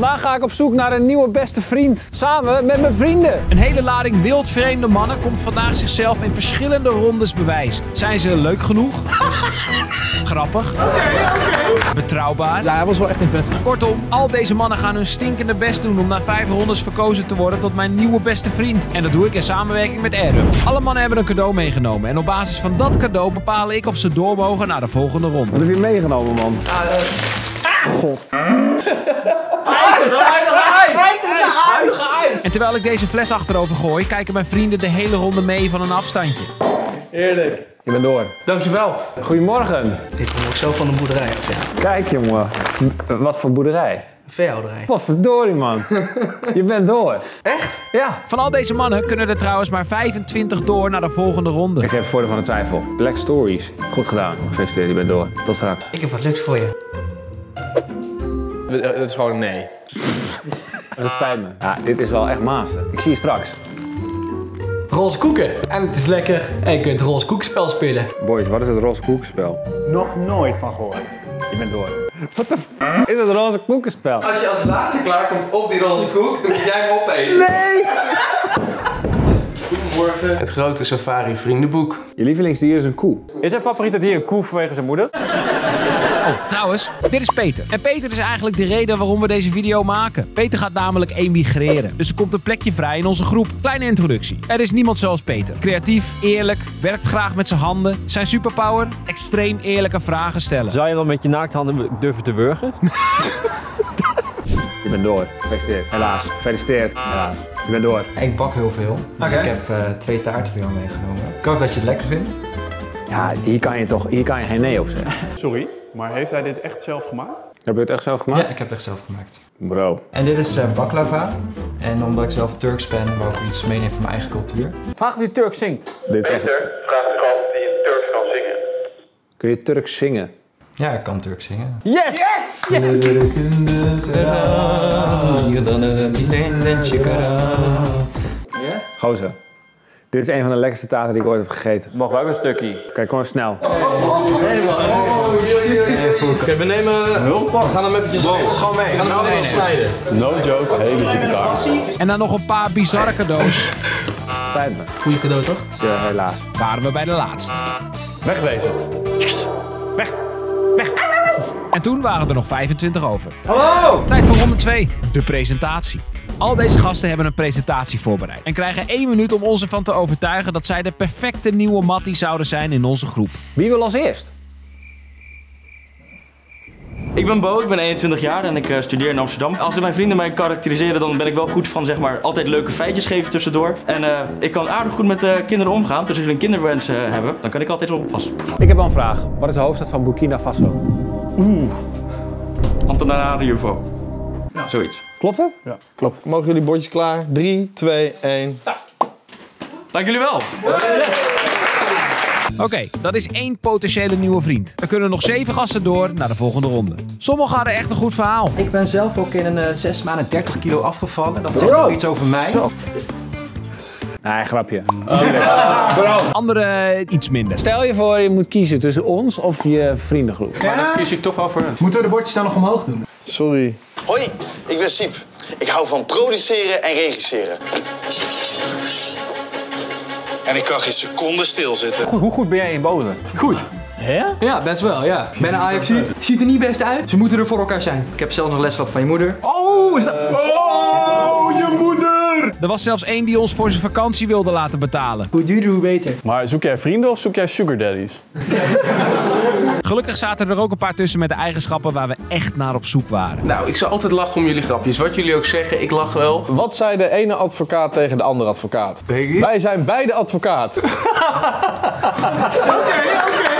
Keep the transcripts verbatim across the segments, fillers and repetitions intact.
Vandaag ga ik op zoek naar een nieuwe beste vriend, samen met mijn vrienden. Een hele lading wildvreemde mannen komt vandaag zichzelf in verschillende rondes bewijs. Zijn ze leuk genoeg? Grappig? Oké, okay, oké. Okay. Betrouwbaar? Ja, hij was wel echt een beste. Kortom, al deze mannen gaan hun stinkende best doen om na vijf rondes verkozen te worden tot mijn nieuwe beste vriend. En dat doe ik in samenwerking met Air Up. Alle mannen hebben een cadeau meegenomen en op basis van dat cadeau bepaal ik of ze door mogen naar de volgende ronde. Wat heb je meegenomen, man? Ah, uh... ah. God. En terwijl ik deze fles achterover gooi, kijken mijn vrienden de hele ronde mee van een afstandje. Eerlijk. Je bent door. Dankjewel. Goedemorgen. Dit kom ik zo van de boerderij. Ja. Kijk jongen, wat voor boerderij? Een veehouderij. Wat verdorie man. Je bent door. Echt? Ja. Van al deze mannen kunnen er trouwens maar vijfentwintig door naar de volgende ronde. Ik heb het voordeel van de twijfel. Black Stories. Goed gedaan. Gefeliciteerd, je bent door. Tot straks. Ik heb wat leuks voor je. Dat is gewoon nee. Dat spijt me. Ja, dit is wel echt mazen. Ik zie je straks. Roze koeken. En het is lekker. En je kunt het roze koekspel spelen. Boys, wat is het roze koekspel? Nog nooit van gehoord. Je bent door. Wat de f*** is het roze koekenspel? Als je als laatste klaarkomt op die roze koek, dan moet jij hem opeten. Nee! Goedemorgen. Het grote safari vriendenboek. Je lievelingsdier is een koe. Is zijn favoriete dier een koe vanwege zijn moeder? Oh, trouwens, dit is Peter. En Peter is eigenlijk de reden waarom we deze video maken. Peter gaat namelijk emigreren. Dus er komt een plekje vrij in onze groep. Kleine introductie. Er is niemand zoals Peter. Creatief, eerlijk, werkt graag met zijn handen. Zijn superpower? Extreem eerlijke vragen stellen. Zou je wel met je naakthanden durven te wurgen? Je bent door. Gefeliciteerd. Helaas. Gefeliciteerd. Helaas. Je bent door. Ik bak heel veel. Dus okay. Ik heb uh, twee taarten voor jou meegenomen. Ik hoop dat je het lekker vindt. Ja, hier kan je toch hier kan je geen nee op zeggen. Sorry. Maar heeft hij dit echt zelf gemaakt? Heb je het echt zelf gemaakt? Ja, ik heb het echt zelf gemaakt. Bro. En dit is uh, baklava. En omdat ik zelf Turks ben, wou ik iets meenemen van mijn eigen cultuur. Vraag die Turks zingt. Dit is echt... Peter, vraag een kant die in Turks kan zingen. Kun je Turks zingen? Ja, ik kan Turks zingen. Yes! Yes! Yes! Yes? Gozer. Dit is een van de lekkerste taarten die ik ooit heb gegeten. Mag wel een stukje. Kijk, kom eens snel. Oh, oh, nee, man. Oh, yeah, yeah, yeah. Oké, okay, we nemen hulp. We gaan hem eventjes wow. Gewoon mee. We gaan hem even snijden. No joke, hele zieke taart. En dan nog een paar bizarre cadeaus. Spijt me. Goeie cadeau, toch? Ja, helaas. Waren we bij de laatste. Wegwezen. Weg. Weg. En toen waren er nog vijfentwintig over. Hallo! Tijd voor ronde twee. De presentatie. Al deze gasten hebben een presentatie voorbereid en krijgen één minuut om ons ervan te overtuigen dat zij de perfecte nieuwe mattie zouden zijn in onze groep. Wie wil als eerst? Ik ben Bo, ik ben eenentwintig jaar en ik uh, studeer in Amsterdam. Als mijn vrienden mij karakteriseren, dan ben ik wel goed van zeg maar altijd leuke feitjes geven tussendoor. En uh, ik kan aardig goed met uh, kinderen omgaan, dus als jullie een kinderwens uh, hebben, dan kan ik altijd oppassen. Ik heb wel een vraag. Wat is de hoofdstad van Burkina Faso? Oeh, Antananarivo. Ja. Zoiets. Klopt het? Ja, klopt. Mogen jullie bordjes klaar? drie, twee, één. Ja. Dank jullie wel. Yes. Oké, okay, dat is één potentiële nieuwe vriend. Er kunnen nog zeven gasten door naar de volgende ronde. Sommigen hadden echt een goed verhaal. Ik ben zelf ook in een zes uh, maanden dertig kilo afgevallen. Dat zegt ook iets over mij. Zo. Nee, grapje. Oh. Andere iets minder. Stel je voor, je moet kiezen tussen ons of je vriendengroep. Ja? Maar dan kies ik toch wel voor ons. Moeten we de bordjes dan nog omhoog doen? Sorry. Hoi, ik ben Siep. Ik hou van produceren en regisseren. En ik kan geen seconde stilzitten. Goed, hoe goed ben jij in bowlen? Goed. Hè? Ja, best wel, ja. Ik ben een Ajaxiet. Ziet er niet best uit. Ze moeten er voor elkaar zijn. Ik heb zelfs nog les gehad van je moeder. Oh, is dat... Oh, je moeder! Er was zelfs één die ons voor zijn vakantie wilde laten betalen. Hoe duurder, hoe beter. Maar zoek jij vrienden of zoek jij sugar daddies? Gelukkig zaten er ook een paar tussen met de eigenschappen waar we echt naar op zoek waren. Nou, ik zou altijd lachen om jullie grapjes. Wat jullie ook zeggen, ik lach wel. Wat zei de ene advocaat tegen de andere advocaat? Biggie? Wij zijn beide advocaat. Oké, oké,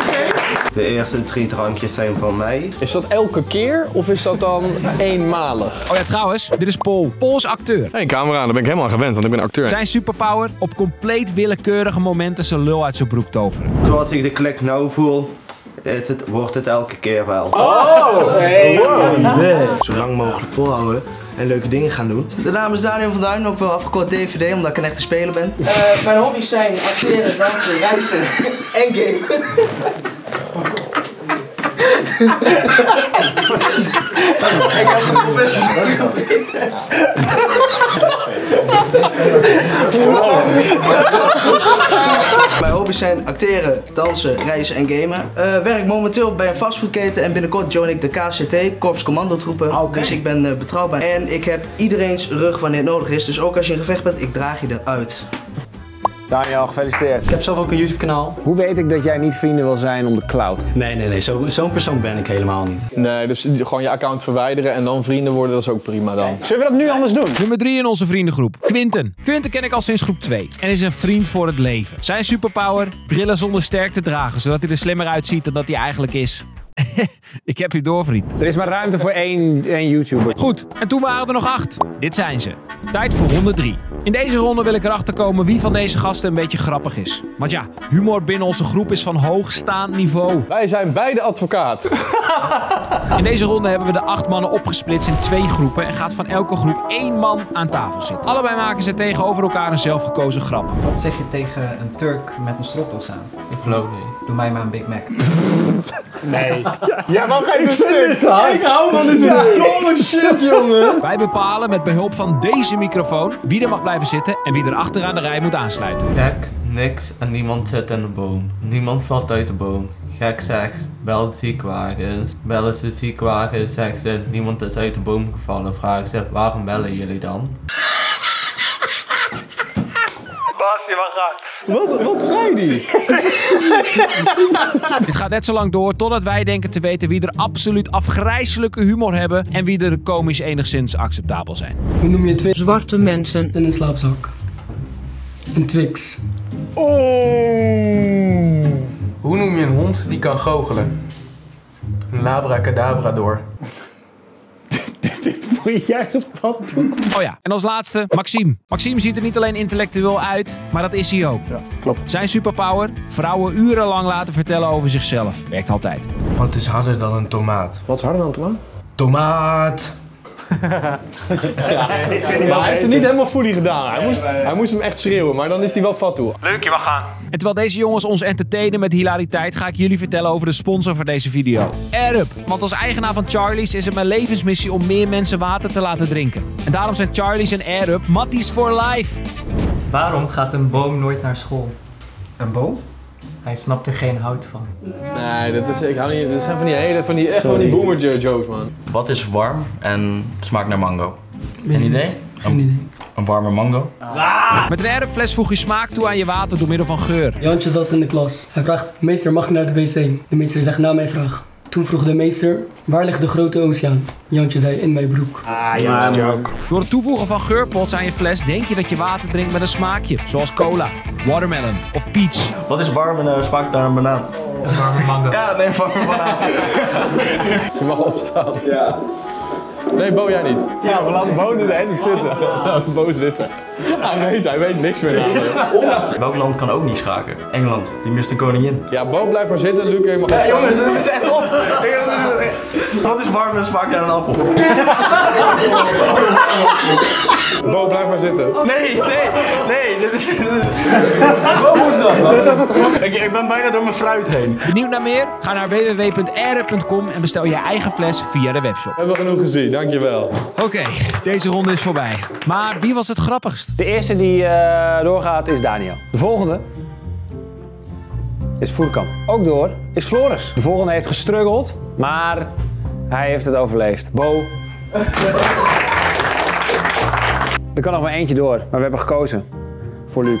oké. De eerste drie drankjes zijn van mij. Is dat elke keer of is dat dan eenmalig? Oh ja, trouwens, dit is Paul. Paul is acteur. Hey, camera, daar ben ik helemaal aan gewend, want ik ben acteur. Zijn superpower? Op compleet willekeurige momenten zijn lul uit zijn broek toveren. Zoals ik de klek nou voel... Is het, wordt het elke keer wel. Oh! Hey. Wow. Nee. Zo lang mogelijk volhouden en leuke dingen gaan doen. De naam is Daniel van Duin, ook wel afgekort D V D, omdat ik een echte speler ben. Uh, mijn hobby's zijn acteren, dansen, reizen en game. Ik had een professioneel penis. Mijn hobby's zijn acteren, dansen, reizen en gamen. Uh, werk momenteel bij een fastfoodketen en binnenkort join ik de K C T, Corps Commando troepen. Okay. Dus ik ben uh, betrouwbaar en ik heb iedereens rug wanneer het nodig is. Dus ook als je in gevecht bent, ik draag je eruit. Daniel, gefeliciteerd. Ik heb zelf ook een YouTube kanaal. Hoe weet ik dat jij niet vrienden wil zijn om de cloud? Nee, nee, nee. Zo, zo'n persoon ben ik helemaal niet. Nee, dus gewoon je account verwijderen en dan vrienden worden, dat is ook prima dan. Zullen we dat nu anders doen? Nummer drie in onze vriendengroep. Quinten. Quinten ken ik al sinds groep twee en is een vriend voor het leven. Zijn superpower? Brillen zonder sterk te dragen, zodat hij er slimmer uitziet dan dat hij eigenlijk is. Ik heb je door, vriend. Er is maar ruimte voor één, één YouTuber. Goed, en toen waren er nog acht. Dit zijn ze. Tijd voor ronde drie. In deze ronde wil ik erachter komen wie van deze gasten een beetje grappig is. Want ja, humor binnen onze groep is van hoogstaand niveau. Wij zijn beide advocaat. In deze ronde hebben we de acht mannen opgesplitst in twee groepen en gaat van elke groep één man aan tafel zitten. Allebei maken ze tegenover elkaar een zelfgekozen grap. Wat zeg je tegen een Turk met een stropdas aan? Ik geloof niet. Doe mij maar een Big Mac. Nee. Ja, waarom ga je zo stuk? Ik hou van dit domme shit, jongen. Wij bepalen met behulp van deze microfoon wie er mag blijven zitten en wie er achteraan de rij moet aansluiten. Gek, niks en niemand zit in de boom. Niemand valt uit de boom. Gek zegt, bel ziekwagens. Bellen ze ziekwagens, zegt ze, niemand is uit de boom gevallen. Vraag ze, waarom bellen jullie dan? Basje, waar gaat? Wat, wat zei die? Dit gaat net zo lang door totdat wij denken te weten wie er absoluut afgrijselijke humor hebben en wie er komisch enigszins acceptabel zijn. Hoe noem je twee zwarte mensen in een slaapzak? Een Twix. Oh. Hoe noem je een hond die kan goochelen? Een labracadabrador. Dit moet jij gespannen doen. Oh ja, en als laatste, Maxime. Maxime ziet er niet alleen intellectueel uit, maar dat is hij ook. Ja, klopt. Zijn superpower? Vrouwen urenlang laten vertellen over zichzelf. Werkt altijd. Wat is harder dan een tomaat? Wat is harder dan een tomaat? Tomaat! Ja, maar hij heeft het niet helemaal fully gedaan. Hij moest, hij moest hem echt schreeuwen, maar dan is hij wel fat toe. Leuk, je mag gaan. En terwijl deze jongens ons entertainen met hilariteit, ga ik jullie vertellen over de sponsor van deze video. Air Up. Want als eigenaar van Charlie's is het mijn levensmissie om meer mensen water te laten drinken. En daarom zijn Charlie's en Air Up matties for life. Waarom gaat een boom nooit naar school? Een boom? Hij snapt er geen hout van. Nee, dat, is, ik hou niet, dat zijn van die hele, van die, echt van die boomer jokes, man. Wat is warm en smaakt naar mango? Een idee? Geen idee. Een warme mango. Ah. Met een air-up-fles voeg je smaak toe aan je water door middel van geur. Jantje zat in de klas. Hij vraagt, meester, mag ik naar de wc? De meester zegt, na mijn vraag. Toen vroeg de meester, waar ligt de grote oceaan? Jantje zei, in mijn broek. Ah, Jantje joke. Door het toevoegen van geurpots aan je fles denk je dat je water drinkt met een smaakje. Zoals cola, watermelon of peach. Wat is warm en uh, smaakt naar een banaan? Een warme mango. Ja, nee, warme banaan. Je mag opstaan. Ja. Nee, Bo, jij niet. Ja, we laten Bo de hele tijd zitten. Laten we Bo zitten. Hij weet, hij weet niks meer. Ja. Welk land kan ook niet schaken? Engeland, die mist een koningin. Ja, Bo, blijf maar zitten. Luc, je mag ja, jongens, het is echt op. Wat is warm en smaakt naar een appel? Bo, blijf maar zitten. Nee, nee, nee. Dit is... Bo moest dat. Ik, ik ben bijna door mijn fruit heen. Benieuwd naar meer? Ga naar w w w punt air up punt com en bestel je eigen fles via de webshop. Hebben we genoeg gezien, dankjewel. Oké, okay, deze ronde is voorbij. Maar wie was het grappigst? De eerste die uh, doorgaat is Daniel. De volgende is Voerkamp. Ook door is Floris. De volgende heeft gestruggeld, maar hij heeft het overleefd. Bo. Er kan nog maar eentje door, maar we hebben gekozen voor Luc.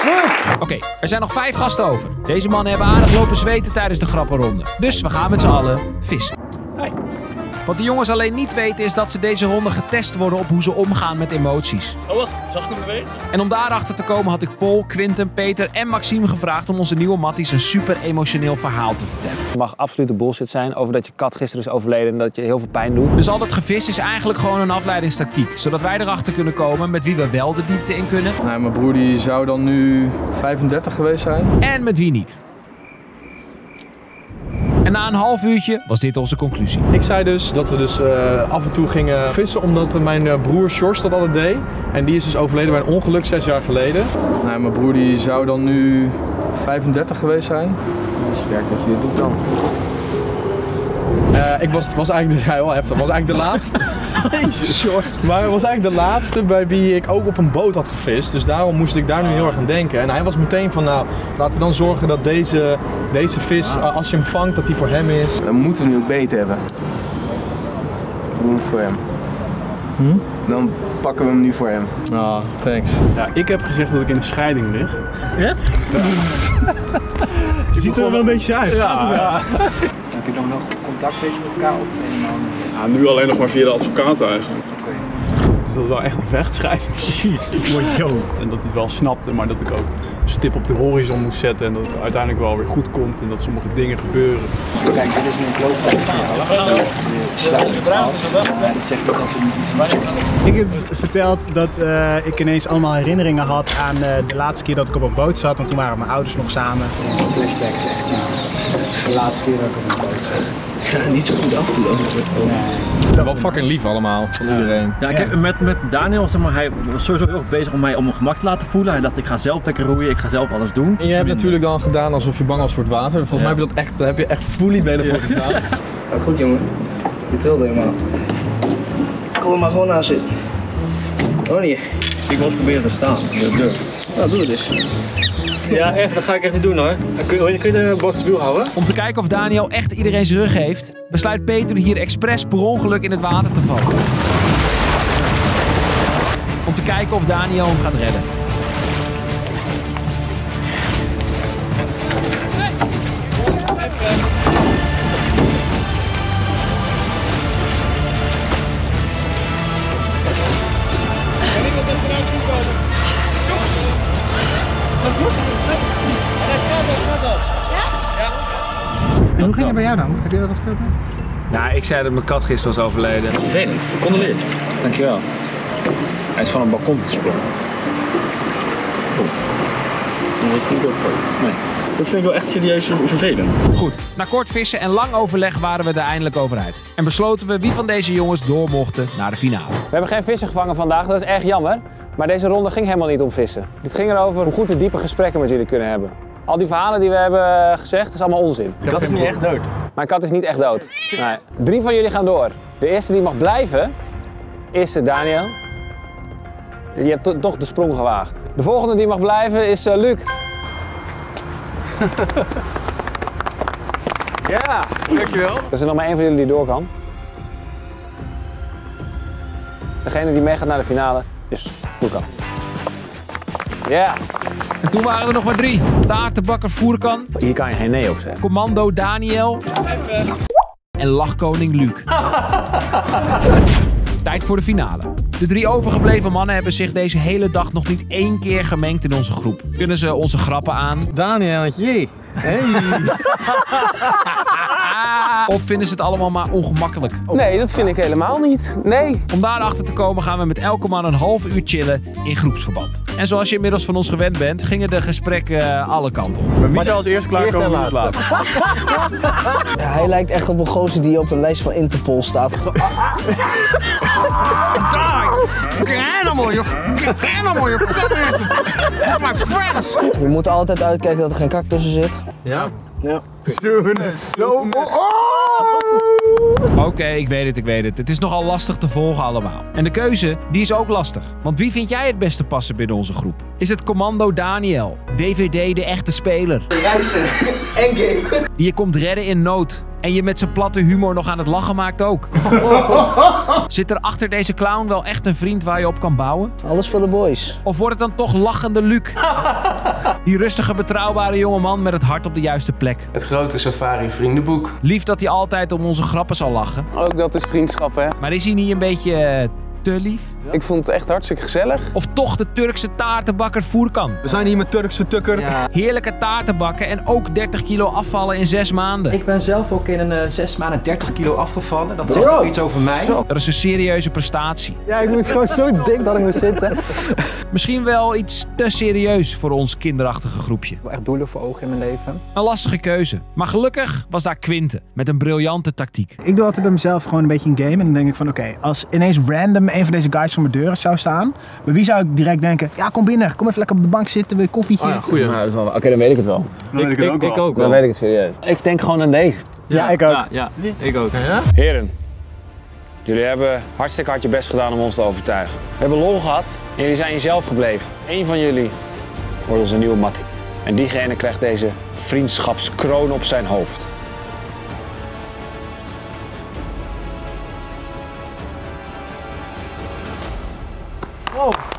Oké, okay, er zijn nog vijf gasten over. Deze mannen hebben aardig lopen zweten tijdens de grappenronde. Dus we gaan met z'n allen vissen. Hey. Wat de jongens alleen niet weten is dat ze deze ronde getest worden op hoe ze omgaan met emoties. Oh wacht, zag ik het weten? En om daarachter te komen had ik Paul, Quinten, Peter en Maxime gevraagd om onze nieuwe matties een super emotioneel verhaal te vertellen. Het mag absolute bullshit zijn over dat je kat gisteren is overleden en dat je heel veel pijn doet. Dus al dat gevis is eigenlijk gewoon een afleidingstactiek. Zodat wij erachter kunnen komen met wie we wel de diepte in kunnen. Nee, mijn broer die zou dan nu vijfendertig geweest zijn. En met wie niet. En na een half uurtje was dit onze conclusie. Ik zei dus dat we dus uh, af en toe gingen vissen omdat mijn broer Sjors dat altijd deed. En die is dus overleden bij een ongeluk zes jaar geleden. Nou, mijn broer die zou dan nu vijfendertig geweest zijn. sterk dat je dit doet dan. Uh, ik was, was eigenlijk, ja, heel heftig, was eigenlijk de laatste. Maar het was eigenlijk de laatste bij wie ik ook op een boot had gevist. Dus daarom moest ik daar nu heel erg aan denken. En hij was meteen van, nou, laten we dan zorgen dat deze, deze vis, uh, als je hem vangt, dat die voor hem is. Dan moeten we nu ook beet hebben. We moeten het voor hem. Hm? Dan pakken we hem nu voor hem. Ah, oh, thanks. Ja, ik heb gezegd dat ik in de scheiding lig. Ja? Je ziet er wel een beetje uit. Ja. Ja. Heb je dan nog contact bezig met elkaar? Of helemaal niet? Ja, nu alleen nog maar via de advocaat eigenlijk. Oké. Dus dat is wel echt een vechtschrijving. Precies. En dat hij het wel snapte, maar dat ik ook een stip op de horizon moest zetten. En dat het uiteindelijk wel weer goed komt en dat sommige dingen gebeuren. Kijk, dit is nu een kloof van je. Dat zegt niet dat we niet iets meer doen. Ik heb verteld dat uh, ik ineens allemaal herinneringen had aan uh, de laatste keer dat ik op een boot zat. Want toen waren mijn ouders nog samen. Ja, flashbacks echt. Nou, de laatste keer dat ik op een boot zat. Ja, niet zo goed af te lopen. Nee. Dat wel fucking lief allemaal, van ja. Iedereen. Ja, kijk, met, met Daniel, zeg maar, hij was sowieso heel erg bezig om mij om mijn gemak te laten voelen. Hij dacht, ik ga zelf lekker roeien, ik ga zelf alles doen. En je hebt natuurlijk dan gedaan alsof je bang was voor het water. Volgens ja. mij heb je dat echt, heb je echt fully bij ervoor gedaan. Ja, goed jongen. Dit wilde helemaal. Kom er maar gewoon aan zitten. Oh nee. Ik wil eens proberen te staan. Dat durf. Nou, doe het eens. Ja, echt, dat ga ik echt niet doen hoor. Kun je, kun je de box stabiel houden? Om te kijken of Daniel echt iedereen zijn rug heeft, besluit Peter hier expres per ongeluk in het water te vallen. Om te kijken of Daniel hem gaat redden. En hoe ging het bij jou dan? Heb je dat al verteld? Nou, ik zei dat mijn kat gisteren was overleden. Vervelend, gecondoleerd. Dankjewel. Hij is van een balkon gesprongen. Oh. Dat is niet opgevallen. Nee. Dat vind ik wel echt serieus vervelend. Goed, na kort vissen en lang overleg waren we er eindelijk over uit. En besloten we wie van deze jongens door mochten naar de finale. We hebben geen vissen gevangen vandaag, dat is erg jammer. Maar deze ronde ging helemaal niet om vissen. Dit ging erover hoe goed we diepe gesprekken met jullie kunnen hebben. Al die verhalen die we hebben gezegd, is allemaal onzin. Mijn kat is niet echt dood. Mijn kat is niet echt dood. Nee. Drie van jullie gaan door. De eerste die mag blijven is Daniel. Je hebt toch de sprong gewaagd. De volgende die mag blijven is uh, Luc. Ja, dankjewel. Er is er nog maar één van jullie die door kan. Degene die meegaat naar de finale is Lucan. Ja. Yeah. En toen waren er nog maar drie. Taartenbakker Voerkan. Hier kan je geen nee op zeggen. Commando Daniel. Even. En lachkoning Luc. Tijd voor de finale. De drie overgebleven mannen hebben zich deze hele dag nog niet één keer gemengd in onze groep. Kunnen ze onze grappen aan? Daniel, jee. Hey. Of vinden ze het allemaal maar ongemakkelijk? Nee, dat vind ik helemaal niet. Nee. Om daarachter te komen gaan we met elke man een half uur chillen in groepsverband. En zoals je inmiddels van ons gewend bent, gingen de gesprekken alle kanten op. Maar wie zou als eerst klaarkomen als laatste? Ja, hij lijkt echt op een gozer die op de lijst van Interpol staat. Je moet altijd uitkijken dat er geen kak tussen zit. Ja? Ja. Oké, okay, ik weet het, ik weet het. Het is nogal lastig te volgen allemaal. En de keuze, die is ook lastig. Want wie vind jij het beste passen binnen onze groep? Is het Commando Daniel, D V D de echte speler? Reizen en game. Die je komt redden in nood. En je met zijn platte humor nog aan het lachen maakt ook. Zit er achter deze clown wel echt een vriend waar je op kan bouwen? Alles voor de boys. Of wordt het dan toch lachende Luc? Die rustige, betrouwbare jongeman met het hart op de juiste plek. Het grote safari vriendenboek. Lief dat hij altijd om onze grappen zal lachen. Ook dat is vriendschap, hè? Maar is hij niet een beetje... Uh, te lief? Ja. Ik vond het echt hartstikke gezellig. Of toch de Turkse taartenbakker Voerkan. We zijn hier met Turkse tukker. Ja. Heerlijke taartenbakken en ook dertig kilo afvallen in zes maanden. Ik ben zelf ook in een uh, zes maanden dertig kilo afgevallen. Dat zegt ook iets over mij. Zo. Dat is een serieuze prestatie. Ja, ik moet gewoon zo dik dat ik moet zitten. Misschien wel iets te serieus voor ons kinderachtige groepje. Ik wil echt doelen voor ogen in mijn leven. Een lastige keuze. Maar gelukkig was daar Quinten met een briljante tactiek. Ik doe altijd bij mezelf gewoon een beetje een game en dan denk ik van oké, okay, als ineens random bij een van deze guys voor mijn deur zou staan, bij wie zou ik direct denken, ja kom binnen, kom even lekker op de bank zitten, wil je koffietje? Oh ja, goeie. Ja, oké, okay, dan weet ik het wel. Dan weet ik, ik, het ook ik, wel. ik ook wel. Dan weet ik het serieus. Ik denk gewoon aan deze. Ja, ja ik ook. Ja, ja. Ik ook. Ja? Heren, jullie hebben hartstikke hard je best gedaan om ons te overtuigen. We hebben lol gehad en jullie zijn jezelf gebleven. Eén van jullie wordt onze nieuwe mattie. En diegene krijgt deze vriendschapskroon op zijn hoofd. Oh.